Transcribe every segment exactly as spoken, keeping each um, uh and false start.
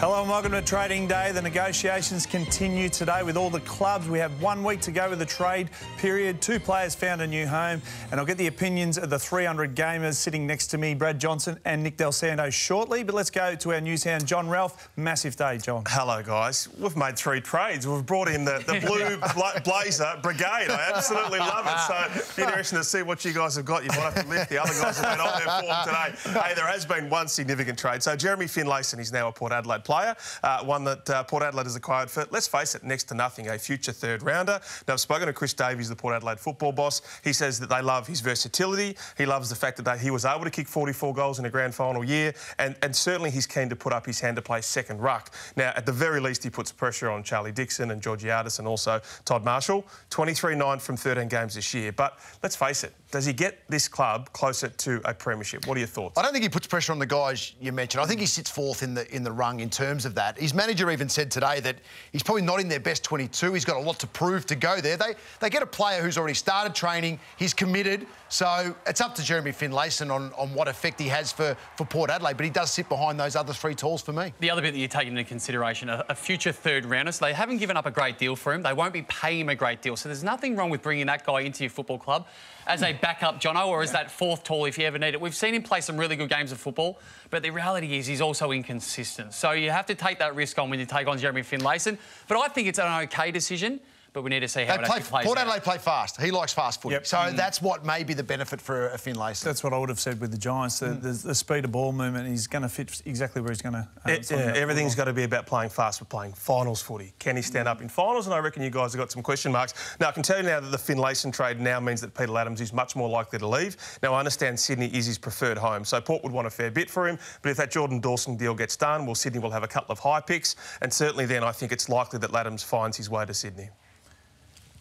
Hello and welcome to Trading Day. The negotiations continue today with all the clubs. We have one week to go with the trade period. Two players found a new home, and I'll get the opinions of the three hundred gamers sitting next to me, Brad Johnson and Nick Del Santo, shortly. But let's go to our newshound, John Ralph. Massive day, John. Hello, guys. We've made three trades. We've brought in the, the blue bla blazer brigade. I absolutely love it. So it'll be interesting to see what you guys have got. You might have to lift the other guys that went on their form today. Hey, there has been one significant trade. So Jeremy Finlayson is now a Port Adelaide player. Player, uh, one that uh, Port Adelaide has acquired for, let's face it, next to nothing, a future third-rounder. Now, I've spoken to Chris Davies, the Port Adelaide football boss. He says that they love his versatility. He loves the fact that they, he was able to kick forty-four goals in a grand final year, and, and certainly he's keen to put up his hand to play second ruck. Now, at the very least, he puts pressure on Charlie Dixon and Georgiades and also Todd Marshall. twenty-three nine from thirteen games this year. But let's face it, does he get this club closer to a premiership? What are your thoughts? I don't think he puts pressure on the guys you mentioned. I think he sits fourth in the, in the rung in terms terms of that. His manager even said today that he's probably not in their best twenty-two. He's got a lot to prove to go there. They they get a player who's already started training. He's committed. So it's up to Jeremy Finlayson on, on what effect he has for, for Port Adelaide. But he does sit behind those other three talls for me. The other bit that you're taking into consideration, a, a future third rounder. So they haven't given up a great deal for him. They won't be paying him a great deal. So there's nothing wrong with bringing that guy into your football club as a backup, Jono, or as that fourth tall if you ever need it. We've seen him play some really good games of football, but the reality is he's also inconsistent. So you have to take that risk on when you take on Jeremy Finlayson. But I think it's an OK decision, but we need to see how they it play, actually plays Port Adelaide out. play fast. He likes fast footy. Yep. So mm. that's what may be the benefit for a Finlayson. That's what I would have said with the Giants. The, mm. the, the speed of ball movement, he's going to fit exactly where he's going to... Uh, yeah, everything's got to be about playing fast. We're playing finals footy. Can he stand mm. up in finals? And I reckon you guys have got some question marks. Now, I can tell you now that the Finlayson trade now means that Peter Ladhams is much more likely to leave. Now, I understand Sydney is his preferred home, so Port would want a fair bit for him. But if that Jordan Dawson deal gets done, well, Sydney will have a couple of high picks. And certainly then I think it's likely that Ladhams finds his way to Sydney.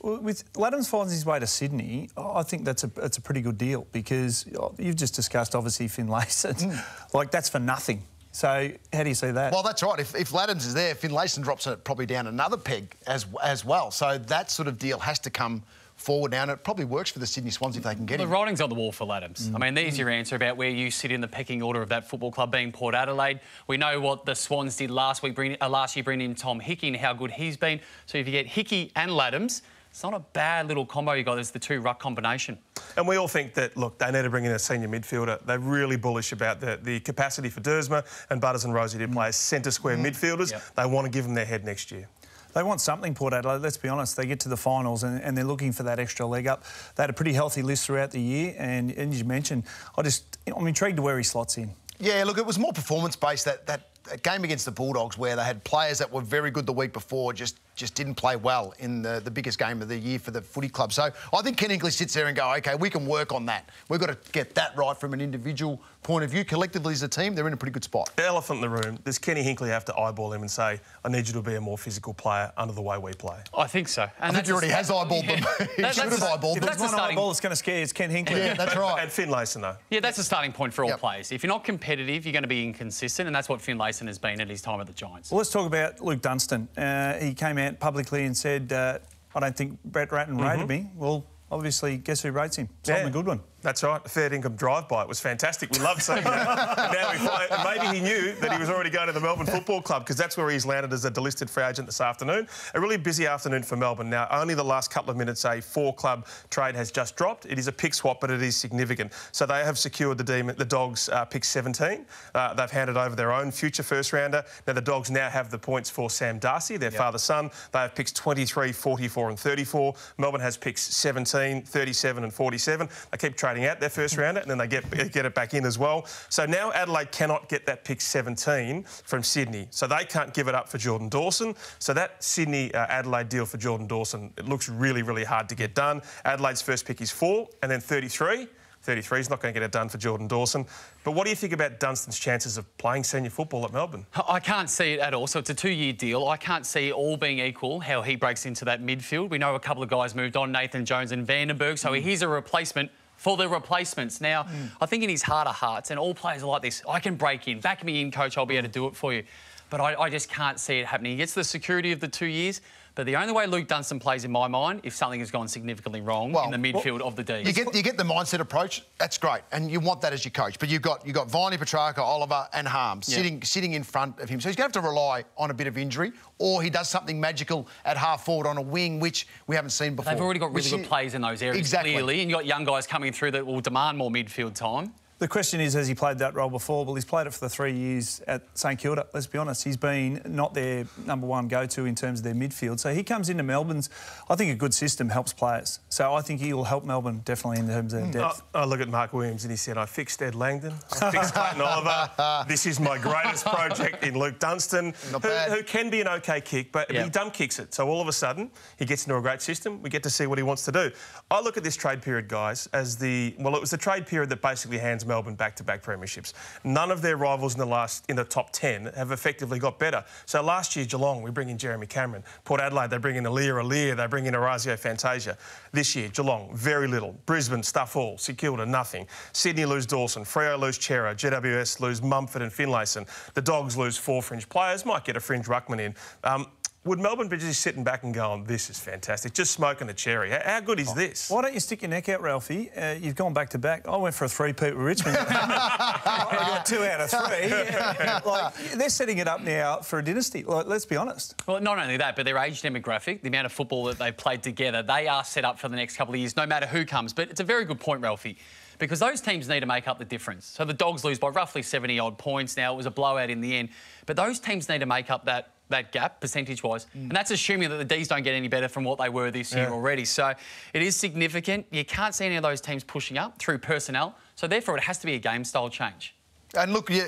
With Ladhams finds his way to Sydney, I think that's a that's a pretty good deal because you've just discussed obviously Finlayson, mm. like that's for nothing. So how do you see that? Well, that's right. If, if Ladhams is there, Finlayson drops it probably down another peg as as well. So that sort of deal has to come forward now, and it probably works for the Sydney Swans if they can get it. The writing's on the wall for Ladhams. Mm. I mean, there's your answer about where you sit in the pecking order of that football club being Port Adelaide. We know what the Swans did last week, bring, uh, last year, bringing in Tom Hickey and how good he's been. So if you get Hickey and Ladhams, it's not a bad little combo you got. There's the two ruck combination. And we all think that, look, they need to bring in a senior midfielder. They're really bullish about the, the capacity for Dersma and Butters and Rosie to play as centre-square mm. midfielders. Yep. They want to give them their head next year. They want something, Port Adelaide, let's be honest. They get to the finals and, and they're looking for that extra leg up. They had a pretty healthy list throughout the year and, and as you mentioned, I just, I'm intrigued to where he slots in. Yeah, look, it was more performance-based, that, that game against the Bulldogs where they had players that were very good the week before just, just didn't play well in the, the biggest game of the year for the footy club. So I think Ken Hinkley sits there and go, OK, we can work on that. We've got to get that right from an individual point of view. Collectively as a team, they're in a pretty good spot. The elephant in the room, does Kenny Hinkley have to eyeball him and say, I need you to be a more physical player under the way we play? I think so. And I think he already has eyeballed yeah. them. he that, should have eyeballed if them. If there's one starting... eyeball that's going to scare you, it's Ken Hinkley. Yeah, that's right. And Finlayson, though. Yeah, that's a starting point for all yep. players. If you're not competitive, you're going to be inconsistent, and that's what Finlayson has been at his time at the Giants. Well, let's talk about Luke Dunstan. Uh, he came out publicly and said, uh, I don't think Brett Ratton mm-hmm. rated me. Well, obviously, guess who rates him? Simon yeah. Goodwin. That's right. A third income drive-by. It was fantastic. We loved seeing that. And now he played. Maybe he knew that he was already going to the Melbourne Football Club because that's where he's landed as a delisted free agent this afternoon. A really busy afternoon for Melbourne. Now, only the last couple of minutes, a four-club trade has just dropped. It is a pick swap, but it is significant. So they have secured the, demon, the Dogs uh, pick seventeen. Uh, they've handed over their own future first-rounder. Now, the Dogs now have the points for Sam Darcy, their yep. father-son. They have picks twenty-three, forty-four and thirty-four. Melbourne has picks seventeen, thirty-seven and forty-seven. They keep trading out their first rounder and then they get, get it back in as well. So now Adelaide cannot get that pick seventeen from Sydney. So they can't give it up for Jordan Dawson. So that Sydney-Adelaide uh, deal for Jordan Dawson, it looks really, really hard to get done. Adelaide's first pick is four and then thirty-three. thirty-three is not going to get it done for Jordan Dawson. But what do you think about Dunstan's chances of playing senior football at Melbourne? I can't see it at all. So it's a two-year deal. I can't see all being equal how he breaks into that midfield. We know a couple of guys moved on, Nathan Jones and Vandenberg. So mm. he's a replacement for the replacements. Now, mm. I think in his heart of hearts, and all players are like this, I can break in, back me in, coach, I'll be able to do it for you. but I, I just can't see it happening. He gets the security of the two years, but the only way Luke Dunstan plays in my mind, if something has gone significantly wrong well, in the midfield well, of the D. You get, you get the mindset approach, that's great, and you want that as your coach, but you've got, you've got Viney, Petrarca, Oliver and Harms yeah. sitting, sitting in front of him. So he's going to have to rely on a bit of injury, or he does something magical at half forward on a wing, which we haven't seen before. But they've already got really good players in those areas, exactly. clearly, and you've got young guys coming through that will demand more midfield time. The question is, has he played that role before? Well, he's played it for the three years at St Kilda, let's be honest. He's been not their number one go-to in terms of their midfield. So he comes into Melbourne's... I think a good system helps players. So I think he will help Melbourne, definitely, in terms of depth. I, I look at Mark Williams and he said, I fixed Ed Langdon, I fixed Clayton Oliver. This is my greatest project in Luke Dunstan, who, who can be an OK kick, but yep. he dumb kicks it. So all of a sudden, he gets into a great system. We get to see what he wants to do. I look at this trade period, guys, as the... Well, it was the trade period that basically hands Melbourne back-to-back premierships. None of their rivals in the last in the top ten have effectively got better. So last year, Geelong, we bring in Jeremy Cameron. Port Adelaide, they bring in Alir Alir. They bring in Orazio Fantasia. This year, Geelong, very little. Brisbane, stuff all. St Kilda, nothing. Sydney lose Dawson. Freo lose Chera. G W S lose Mumford and Finlayson. The Dogs lose four fringe players. Might get a fringe ruckman in. Um, Would Melbourne be just sitting back and going, this is fantastic, just smoking a cherry? How good is this? Why don't you stick your neck out, Ralphie? Uh, you've gone back-to-back. I went for a three-peat with Richmond. I got two out of three. Yeah. Like, they're setting it up now for a dynasty, like, let's be honest. Well, not only that, but their age demographic, the amount of football that they've played together, they are set up for the next couple of years, no matter who comes. But it's a very good point, Ralphie, because those teams need to make up the difference. So the Dogs lose by roughly seventy-odd points now. It was a blowout in the end. But those teams need to make up that... that gap, percentage-wise. Mm. And that's assuming that the Ds don't get any better from what they were this yeah. year already. So it is significant. You can't see any of those teams pushing up through personnel. So therefore, it has to be a game-style change. And look, yeah,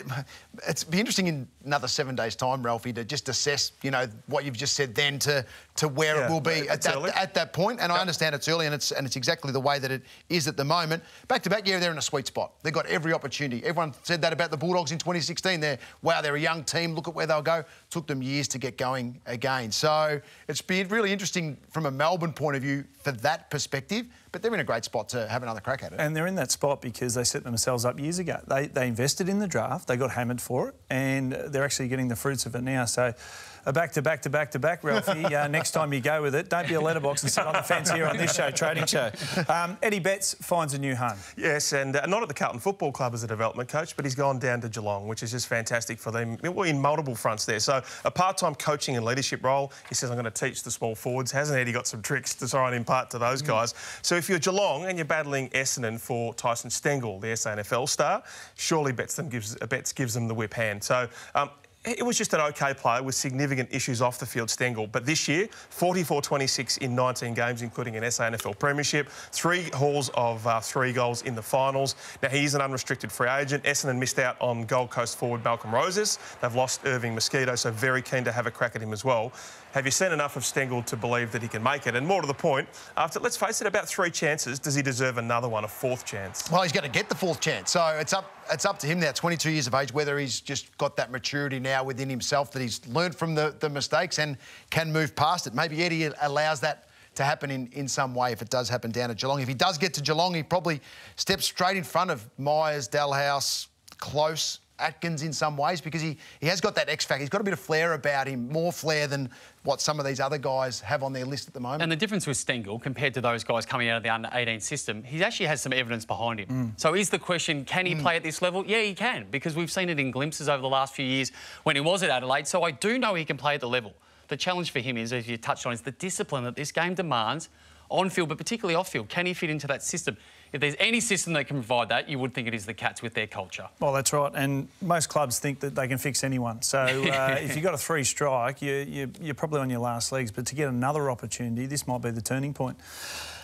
it's be interesting in another seven days' time, Ralphie, to just assess, you know, what you've just said then to, to where yeah, it will be at that, at that point. And yep. I understand it's early and it's, and it's exactly the way that it is at the moment. Back-to-back, yeah, they're in a sweet spot. They've got every opportunity. Everyone said that about the Bulldogs in twenty sixteen. They're, wow, they're a young team. Look at where they'll go. Took them years to get going again. So it's been really interesting from a Melbourne point of view for that perspective. But they're in a great spot to have another crack at it. And they're in that spot because they set themselves up years ago. They, they invested in the draft, they got hammered for it, and they're actually getting the fruits of it now. So a back-to-back-to-back-to-back, Ralphie. Uh, next time you go with it, don't be a letterbox and sit on the fence here on this show, Trading Show. Um, Eddie Betts finds a new home. Yes, and uh, not at the Carlton Football Club as a development coach, but he's gone down to Geelong, which is just fantastic for them in multiple fronts there. So a part-time coaching and leadership role. He says, I'm going to teach the small forwards. Hasn't Eddie got some tricks to try and impart to those guys? Mm. So if you're Geelong and you're battling Essendon for Tyson Stengel, the S A N F L star, surely Betts, them gives, Betts gives them the whip hand. So... Um, It was just an OK player with significant issues off the field, Stengel. But this year, forty-four twenty-six in nineteen games, including an S A N F L premiership, three hauls of uh, three goals in the finals. Now, he is an unrestricted free agent. Essendon missed out on Gold Coast forward Malcolm Roses. They've lost Irving Mosquito, so very keen to have a crack at him as well. Have you seen enough of Stengel to believe that he can make it? And more to the point, after, let's face it, about three chances, does he deserve another one, a fourth chance? Well, he's going to get the fourth chance. So it's up, it's up to him now, twenty-two years of age, whether he's just got that maturity now within himself that he's learned from the, the mistakes and can move past it. Maybe Eddie allows that to happen in, in some way if it does happen down at Geelong. If he does get to Geelong, he probably steps straight in front of Myers, Dalhouse, Close, Atkins in some ways, because he, he has got that X factor. He's got a bit of flair about him, more flair than what some of these other guys have on their list at the moment. And the difference with Stengel compared to those guys coming out of the under eighteen system, he actually has some evidence behind him. Mm. So is the question, can he mm. play at this level? Yeah, he can, because we've seen it in glimpses over the last few years when he was at Adelaide. So I do know he can play at the level. The challenge for him is, as you touched on, is the discipline that this game demands on field, but particularly off field. Can he fit into that system? If there's any system that can provide that, you would think it is the Cats with their culture. Well, that's right. And most clubs think that they can fix anyone. So uh, if you've got a three strike, you, you, you're probably on your last legs. But to get another opportunity, this might be the turning point.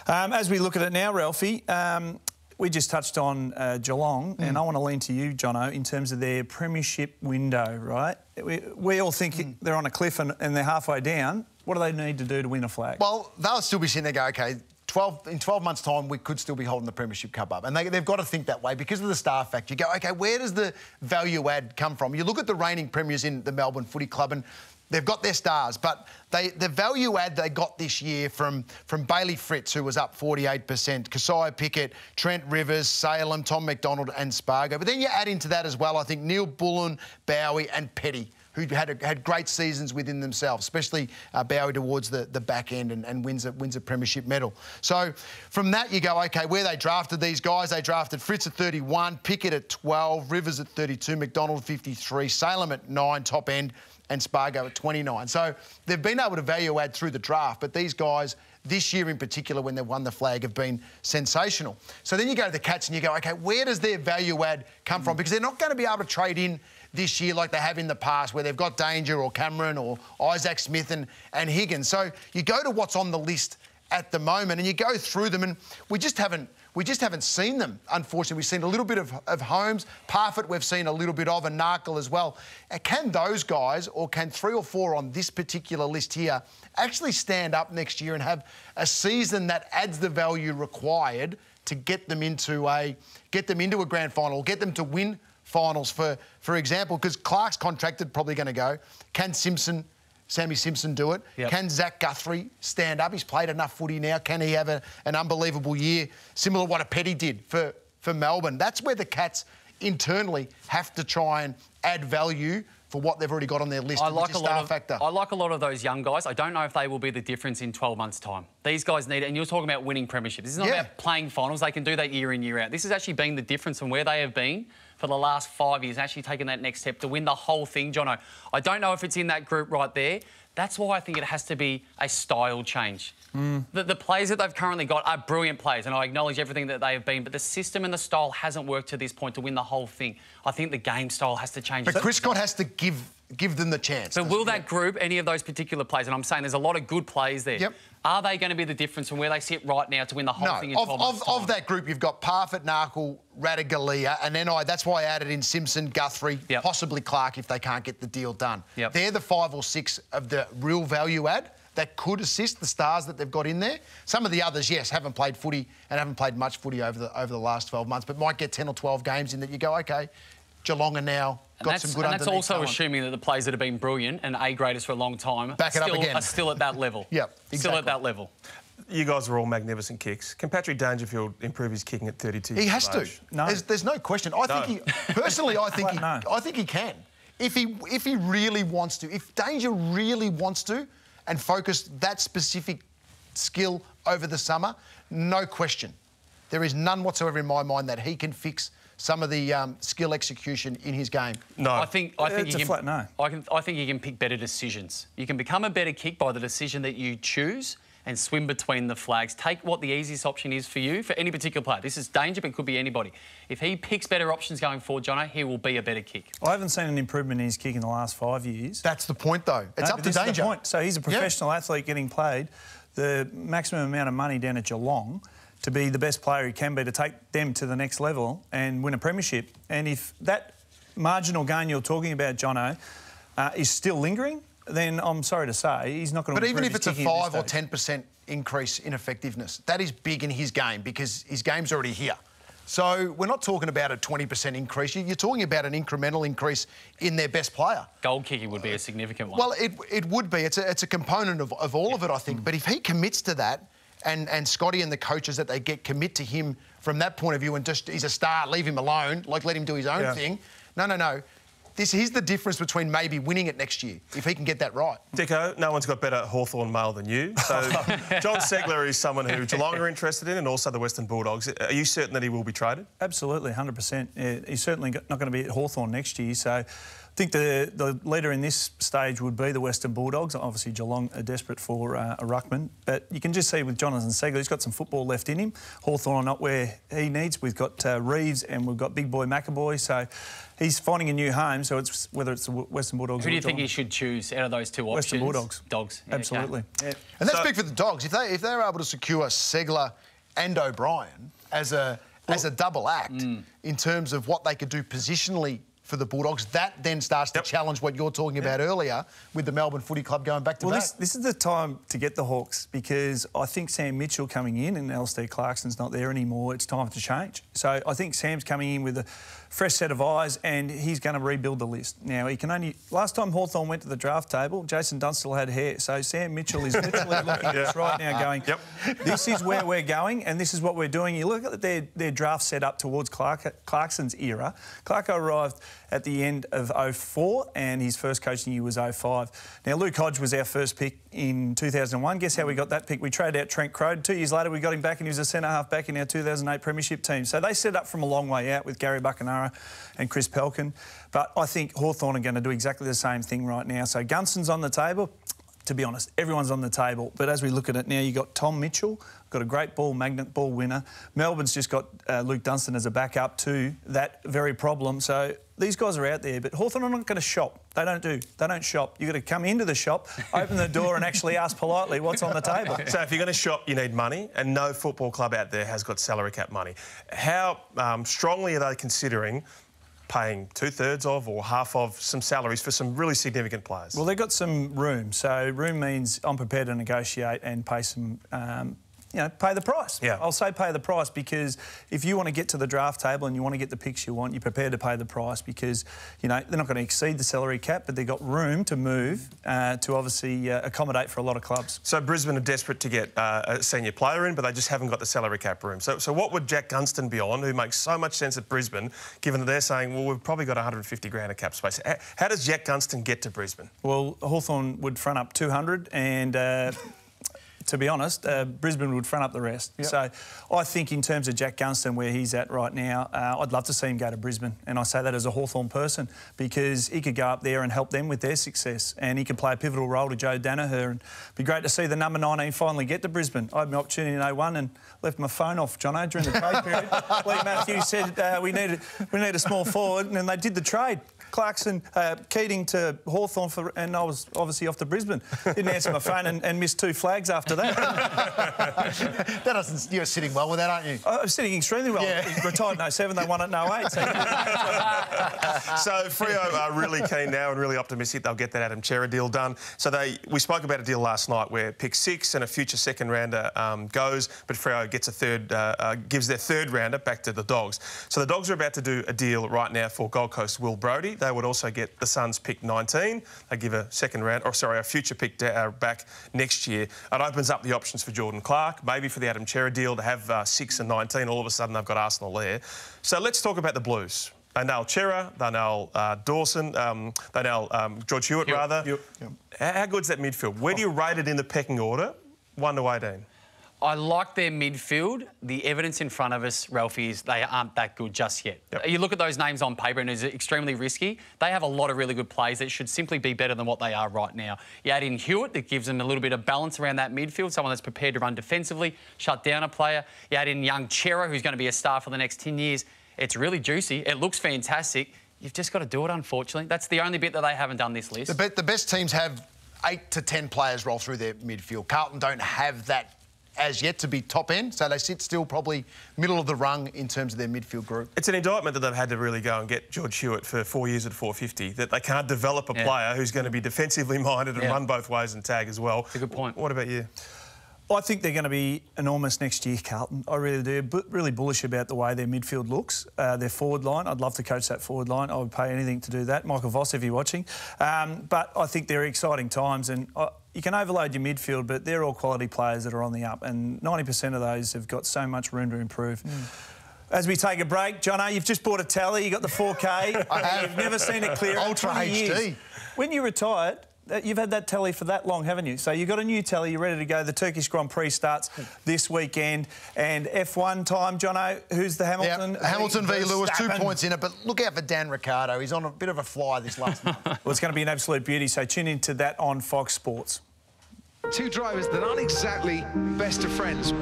Um, as we look at it now, Ralphie, um, we just touched on uh, Geelong. Mm. And I want to lean to you, Jono, in terms of their premiership window, right? We, we all think mm. they're on a cliff and, and they're halfway down. What do they need to do to win a flag? Well, they'll still be sitting there going, OK, twelve, in twelve months' time, we could still be holding the Premiership Cup up. And they, they've got to think that way because of the star factor. You go, OK, where does the value add come from? You look at the reigning premiers in the Melbourne Footy Club and they've got their stars, but they, the value add they got this year from, from Bailey Fritz, who was up forty-eight percent, Kasiah Pickett, Trent Rivers, Salem, Tom McDonald and Spargo. But then you add into that as well, I think, Neil Bullen, Bowie and Petty, who had a, had great seasons within themselves, especially uh, Bowie towards the, the back end and, and wins, a, wins a premiership medal. So from that you go, OK, where they drafted these guys, they drafted Fritz at thirty-one, Pickett at twelve, Rivers at thirty-two, McDonald fifty-three, Salem at nine, top end, and Spargo at twenty-nine. So they've been able to value add through the draft, but these guys this year in particular, when they've won the flag, have been sensational. So then you go to the Cats and you go, OK, where does their value add come from? Because they're not going to be able to trade in this year like they have in the past, where they've got Danger or Cameron or Isaac Smith and, and Higgins. So you go to what's on the list at the moment and you go through them, and we just haven't we just haven't seen them, unfortunately. We've seen a little bit of, of Holmes, Parfitt we've seen a little bit of, and Narkel as well. Can those guys, or can three or four on this particular list here, actually stand up next year and have a season that adds the value required to get them into a get them into a grand final, get them to win finals, for for example? Because Clark's contracted, probably going to go. Can Simpson, Sammy Simpson, do it? Yep. Can Zach Guthrie stand up? He's played enough footy now. Can he have a, an unbelievable year, similar to what a Petty did for, for Melbourne? That's where the Cats internally have to try and add value for what they've already got on their list. I like a lot of factor. I like a lot of those young guys. I don't know if they will be the difference in twelve months' time. These guys need it, and you're talking about winning premierships. This is not yeah. about playing finals. They can do that year in, year out. This has actually been the difference from where they have been for the last five years, actually taking that next step to win the whole thing, Jono. I don't know if it's in that group right there. That's why I think it has to be a style change. Mm. The, the players that they've currently got are brilliant players, and I acknowledge everything that they have been, but the system and the style hasn't worked to this point to win the whole thing. I think the game style has to change. But so, Chris Scott has to give give them the chance. But will that group, any of those particular players, and I'm saying there's a lot of good players there, yep. are they going to be the difference from where they sit right now to win the whole no, thing in twelve months' time? Of that group, you've got Parfitt, Narkel, Radagalia, and then I, that's why I added in Simpson, Guthrie, yep. possibly Clark if they can't get the deal done. Yep. They're the five or six of the real value add that could assist the stars that they've got in there. Some of the others, yes, haven't played footy and haven't played much footy over the, over the last twelve months, but might get ten or twelve games in that you go, OK, Geelong are now got and some good underneath. And that's also talent. Assuming that the players that have been brilliant and A-graders for a long time Back it still, up again. are still at that level. Yep, exactly. Still at that level. You guys were all magnificent kicks. Can Patrick Dangerfield improve his kicking at thirty-two? He has to. No. There's, there's no question. I no. think he... Personally, I think, he, no. I think he can. If he, if he really wants to, if Danger really wants to and focus that specific skill over the summer, no question. There is none whatsoever in my mind that he can fix some of the um, skill execution in his game. No, I think I think it's you a can, flat no. I can I think you can pick better decisions. You can become a better kick by the decision that you choose and swim between the flags. Take what the easiest option is for you, for any particular player. This is Danger, but it could be anybody. If he picks better options going forward, Jono, he will be a better kick. I haven't seen an improvement in his kick in the last five years. That's the point, though. It's no, up to Danger. Is the point. So he's a professional yeah. athlete getting paid the maximum amount of money down at Geelong to be the best player he can be, to take them to the next level and win a premiership. And if that marginal gain you're talking about, Jono, uh, is still lingering, then I'm sorry to say he's not going to... But even if it's a five or ten percent increase in effectiveness, that is big in his game because his game's already here. So we're not talking about a twenty percent increase. You're talking about an incremental increase in their best player. Goal kicking would be a significant one. Well, it, it would be. It's a, it's a component of, of all yeah. of it, I think. Mm. But if he commits to that... And, and Scotty and the coaches that they get commit to him from that point of view and just, he's a star, leave him alone, like let him do his own yeah. thing. No, no, no. This is the difference between maybe winning it next year, if he can get that right. Dicko, no-one's got better Hawthorn male than you. So John Ceglar is someone who Geelong are interested in, and also the Western Bulldogs. Are you certain that he will be traded? Absolutely, one hundred percent. Yeah, he's certainly not going to be at Hawthorn next year, so... I think the, the leader in this stage would be the Western Bulldogs. Obviously, Geelong are desperate for uh, a ruckman. But you can just see with Jonathan Ceglar, he's got some football left in him. Hawthorn are not where he needs. We've got uh, Reeves and we've got big boy McAvoy. So he's finding a new home. So it's whether it's the Western Bulldogs Who or Who do you Geelong. think he should choose out of those two options? Western Bulldogs. Dogs. Yeah, absolutely. Okay. Yeah. And that's so, big for the Dogs. If, they, if they're able to secure Ceglar and O'Brien as a, well, as a double act mm. in terms of what they could do positionally for the Bulldogs, that then starts to yep. challenge what you're talking about yep. earlier with the Melbourne Footy Club going back to well, back. Well, this, this is the time to get the Hawks because I think Sam Mitchell coming in and Alistair Clarkson's not there anymore. It's time to change. So I think Sam's coming in with a fresh set of eyes and he's going to rebuild the list. Now, he can only... Last time Hawthorn went to the draft table, Jason Dunstall had hair. So Sam Mitchell is literally looking at yeah. us right now going, yep. this is where we're going and this is what we're doing. You look at their, their draft set up towards Clark, Clarkson's era. Clark arrived... at the end of oh four, and his first coaching year was oh five. Now, Luke Hodge was our first pick in two thousand one. Guess how we got that pick? We traded out Trent Crode. Two years later, we got him back, and he was a centre-half back in our two thousand eight premiership team. So they set up from a long way out with Gary Buchanara and Chris Pelkin. But I think Hawthorn are going to do exactly the same thing right now. So Gunston's on the table. To be honest, everyone's on the table. But as we look at it now, you've got Tom Mitchell, got a great ball magnet, ball winner. Melbourne's just got uh, Luke Dunstan as a backup to that very problem. So these guys are out there, but Hawthorn are not going to shop. They don't do. They don't shop. You've got to come into the shop, open the door and actually ask politely what's on the table. So if you're going to shop, you need money, and no football club out there has got salary cap money. How um, strongly are they considering paying two-thirds of or half of some salaries for some really significant players? Well, they've got some room. So room means I'm prepared to negotiate and pay some, um, you know, pay the price. Yeah. I'll say pay the price, because if you want to get to the draft table and you want to get the picks you want, you're prepared to pay the price, because, you know, they're not going to exceed the salary cap, but they've got room to move uh, to obviously uh, accommodate for a lot of clubs. So Brisbane are desperate to get uh, a senior player in, but they just haven't got the salary cap room. So, so what would Jack Gunston be on, who makes so much sense at Brisbane, given that they're saying, well, we've probably got one hundred fifty grand of cap space. How, how does Jack Gunston get to Brisbane? Well, Hawthorn would front up two hundred and... Uh, to be honest, uh, Brisbane would front up the rest. Yep. So I think in terms of Jack Gunston, where he's at right now, uh, I'd love to see him go to Brisbane. And I say that as a Hawthorn person, because he could go up there and help them with their success. And he could play a pivotal role to Joe Danaher. And it'd be great to see the number nineteen finally get to Brisbane. I had my opportunity in oh one and left my phone off, Jono, during the trade period. Lee Matthews said, uh, we, need a, we need a small forward, and they did the trade. Clarkson, uh, Keating to Hawthorn, for, and I was obviously off to Brisbane. Didn't answer my phone and, and missed two flags after that. that doesn't. You're sitting well with that, aren't you? I'm sitting extremely well. Yeah. Retired in oh seven, they won it in oh eight. So, so Freo are really keen now and really optimistic they'll get that Adam Chera deal done. So they, we spoke about a deal last night where pick six and a future second rounder um, goes, but Freo gets a third, uh, uh, gives their third rounder back to the Dogs. So the Dogs are about to do a deal right now for Gold Coast Will Brodie. They would also get the Suns pick nineteen. They give a second round, or sorry, a future pick uh, back next year. It opens up the options for Jordan Clark, maybe for the Adam Chera deal to have uh, six and nineteen. All of a sudden, they've got Arsenal there. So let's talk about the Blues. They nail Chera, they nail uh, Dawson, um, they nail um, George Hewitt, Hewitt. rather. Hewitt. Hewitt. How good's that midfield? Where do you rate it in the pecking order, one to eighteen? I like their midfield. The evidence in front of us, Ralphie, is they aren't that good just yet. Yep. You look at those names on paper and it's extremely risky. They have a lot of really good plays that should simply be better than what they are right now. You add in Hewitt, that gives them a little bit of balance around that midfield, someone that's prepared to run defensively, shut down a player. You add in young Chera, who's going to be a star for the next ten years. It's really juicy. It looks fantastic. You've just got to do it, unfortunately. That's the only bit that they haven't done this list. The, be the best teams have eight to ten players roll through their midfield. Carlton don't have that as yet to be top end, so they sit still probably middle of the rung in terms of their midfield group. It's an indictment that they've had to really go and get George Hewitt for four years at four fifty, that they can't develop a yeah. player who's going to be defensively minded and yeah. run both ways and tag as well. That's a good point. What about you? I think they're going to be enormous next year, Carlton. I really do. B really bullish about the way their midfield looks, uh, their forward line. I'd love to coach that forward line. I would pay anything to do that. Michael Voss, if you're watching. Um, but I think they're exciting times, and I, you can overload your midfield, but they're all quality players that are on the up, and ninety percent of those have got so much room to improve. Mm. As we take a break, Jono, you've just bought a tally. You got the four K. I have. You've never seen it clearer. Ultra H D. When you retired, you've had that telly for that long, haven't you? So you've got a new telly, you're ready to go. The Turkish Grand Prix starts this weekend. And F one time, Jono, who's the Hamilton? Yep. Hamilton v Lewis, two points in it. But look out for Dan Ricciardo. He's on a bit of a fly this last month. Well, it's going to be an absolute beauty, so tune into that on Fox Sports. Two drivers that aren't exactly best of friends.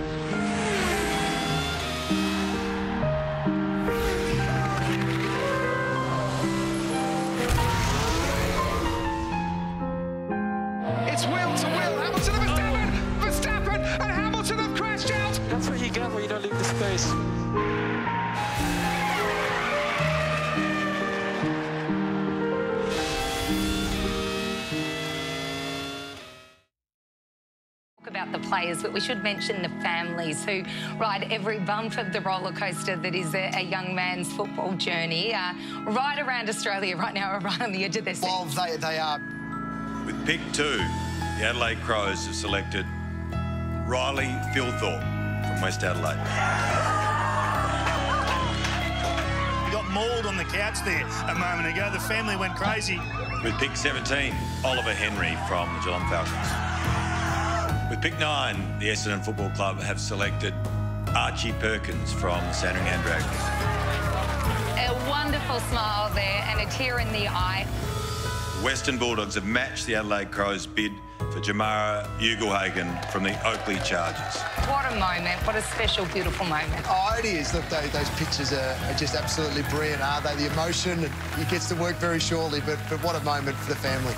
Space. About the players, but we should mention the families who ride every bump of the roller coaster that is a, a young man's football journey. Uh, right around Australia right now, are right on the edge of their seat. Well, they, they are. With pick two, the Adelaide Crows have selected Riley Philthorpe. West Adelaide. You got mauled on the couch there a moment ago. The family went crazy. With pick seventeen, Oliver Henry from the Geelong Falcons. With pick nine, the Essendon Football Club have selected Archie Perkins from the Sandringham Dragons. A wonderful smile there and a tear in the eye. Western Bulldogs have matched the Adelaide Crows' bid for Jamara Ugelhagen from the Oakley Chargers. What a moment. What a special, beautiful moment. Oh, it is. Look, they, those pictures are, are just absolutely brilliant, aren't they? The emotion, it gets to work very shortly, but, but what a moment for the family.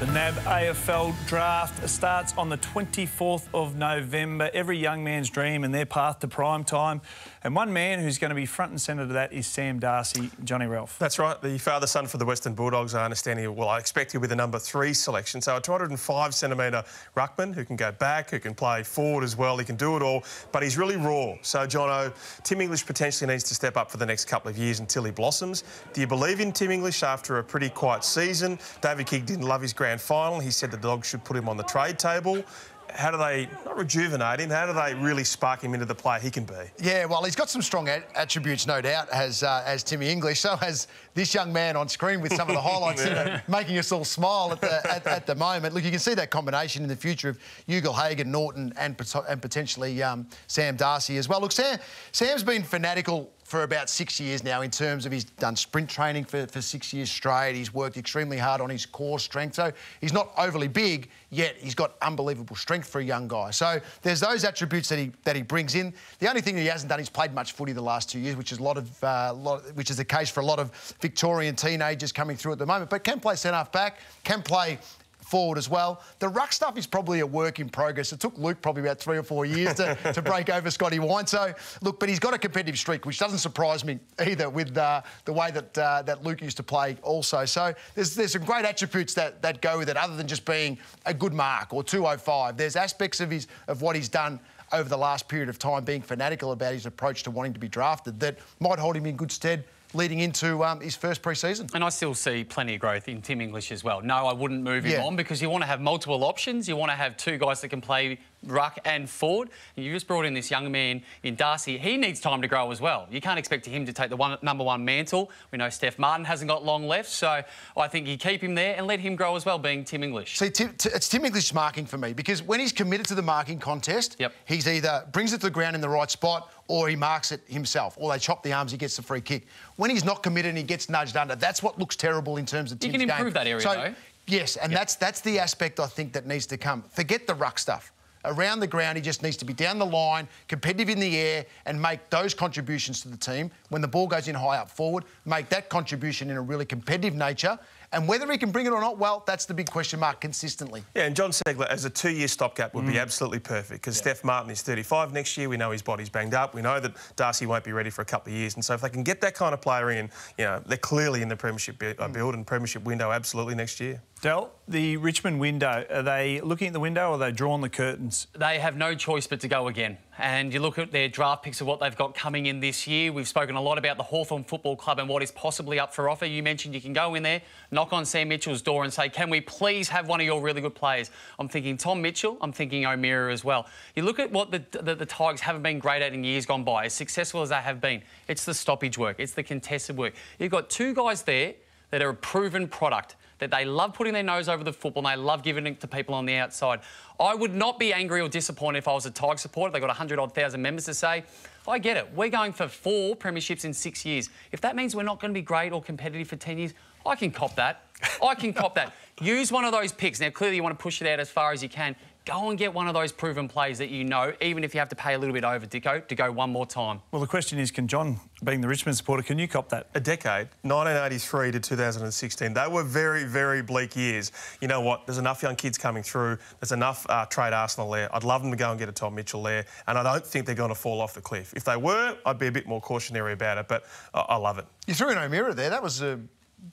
The N A B A F L Draft starts on the twenty-fourth of November. Every young man's dream and their path to prime time. And one man who's going to be front and centre to that is Sam Darcy, Johnny Ralph. That's right. The father-son for the Western Bulldogs, I understand, he, well, I expect he'll be the number three selection. So a two hundred and five centimetre ruckman who can go back, who can play forward as well. He can do it all, but he's really raw. So, Jono, Tim English potentially needs to step up for the next couple of years until he blossoms. Do you believe in Tim English after a pretty quiet season? David King didn't love his grand final. He said the Dogs should put him on the trade table. How do they not rejuvenate him? How do they really spark him into the player he can be? Yeah, well, he's got some strong attributes, no doubt, as uh, as Timmy English. So has this young man on screen with some of the highlights, yeah, you know, making us all smile at the at, at the moment. Look, you can see that combination in the future of Ugelhagen, Norton, and and potentially um, Sam Darcy as well. Look, Sam Sam's been fanatical for about six years now in terms of he's done sprint training for, for six years straight. He's worked extremely hard on his core strength. So he's not overly big, yet he's got unbelievable strength for a young guy. So there's those attributes that he that he brings in. The only thing that he hasn't done is played much footy the last two years, which is a lot of uh, lot, which is the case for a lot of Victorian teenagers coming through at the moment. But can play centre-half back, can play forward as well. The ruck stuff is probably a work in progress. It took Luke probably about three or four years to, to break over Scotty Wine. So, look, but he's got a competitive streak, which doesn't surprise me either with uh, the way that uh, that Luke used to play also. So there's there's some great attributes that, that go with it other than just being a good mark or two oh five. There's aspects of his of what he's done over the last period of time being fanatical about his approach to wanting to be drafted that might hold him in good stead leading into um, his first pre-season. And I still see plenty of growth in Tim English as well. No, I wouldn't move him yeah. on because you want to have multiple options. You want to have two guys that can play ruck and forward. You just brought in this young man in Darcy. He needs time to grow as well. You can't expect him to take the one, number one mantle. We know Steph Martin hasn't got long left, so I think you keep him there and let him grow as well, being Tim English. See, Tim, t it's Tim English's marking for me because when he's committed to the marking contest, yep. he's either brings it to the ground in the right spot or he marks it himself, or they chop the arms, he gets the free kick. When he's not committed and he gets nudged under, that's what looks terrible in terms of Tim's game. You can improve game. that area, so, though. Yes, and yep. that's, that's the aspect I think that needs to come. Forget the ruck stuff. Around the ground, he just needs to be down the line, competitive in the air, and make those contributions to the team. When the ball goes in high up forward, make that contribution in a really competitive nature. And whether he can bring it or not, well, that's the big question mark consistently. Yeah, and John Ceglar as a two-year stopgap would mm. be absolutely perfect because yeah. Steph Martin is thirty-five next year. We know his body's banged up. We know that Darcy won't be ready for a couple of years. And so if they can get that kind of player in, you know, they're clearly in the premiership build mm. and premiership window absolutely next year. Del, the Richmond window, are they looking at the window or are they drawing the curtains? They have no choice but to go again. And you look at their draft picks of what they've got coming in this year. We've spoken a lot about the Hawthorn Football Club and what is possibly up for offer. You mentioned you can go in there, knock on Sam Mitchell's door and say, can we please have one of your really good players? I'm thinking Tom Mitchell, I'm thinking O'Meara as well. You look at what the, the, the Tigers haven't been great at in years gone by, as successful as they have been. It's the stoppage work, it's the contested work. You've got two guys there that are a proven product, that they love putting their nose over the football and they love giving it to people on the outside. I would not be angry or disappointed if I was a Tigers supporter. They've got a hundred odd thousand members to say, I get it, we're going for four premierships in six years. If that means we're not going to be great or competitive for ten years, I can cop that. I can cop that. Use one of those picks. Now, clearly you want to push it out as far as you can. Go and get one of those proven plays that you know, even if you have to pay a little bit over, Dicko, to go one more time. Well, the question is, can John, being the Richmond supporter, can you cop that? A decade, nineteen eighty-three to two thousand sixteen, they were very, very bleak years. You know what? There's enough young kids coming through. There's enough uh, trade arsenal there. I'd love them to go and get a Tom Mitchell there, and I don't think they're going to fall off the cliff. If they were, I'd be a bit more cautionary about it, but I, I love it. You threw in O'Meara there. That was a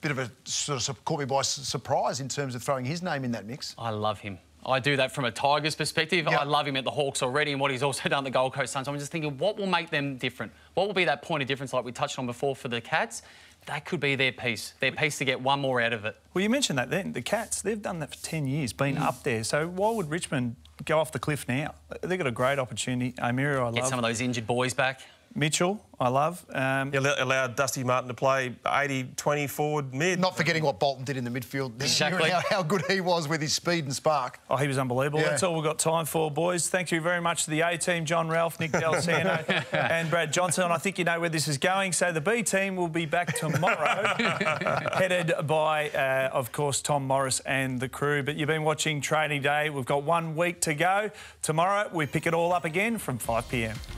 bit of a sort of caught me by surprise in terms of throwing his name in that mix. I love him. I do that from a Tigers perspective. Yep. I love him at the Hawks already and what he's also done at the Gold Coast Suns. I'm just thinking, what will make them different? What will be that point of difference like we touched on before for the Cats? that could be their piece, their piece to get one more out of it. Well, you mentioned that then. The Cats, they've done that for ten years, been mm. up there. So why would Richmond go off the cliff now? They've got a great opportunity. Amiru, I love. Get some of those injured boys back. Mitchell, I love. Um, yeah, allowed Dusty Martin to play eighty twenty forward mid. Not forgetting what Bolton did in the midfield. Exactly. How, how good he was with his speed and spark. Oh, he was unbelievable. Yeah. That's all we've got time for, boys. Thank you very much to the A-team, John Ralph, Nick Del Santo and Brad Johnson. And I think you know where this is going. So the B-team will be back tomorrow, headed by, uh, of course, Tom Morris and the crew. But you've been watching Training Day. We've got one week to go. Tomorrow we pick it all up again from five p m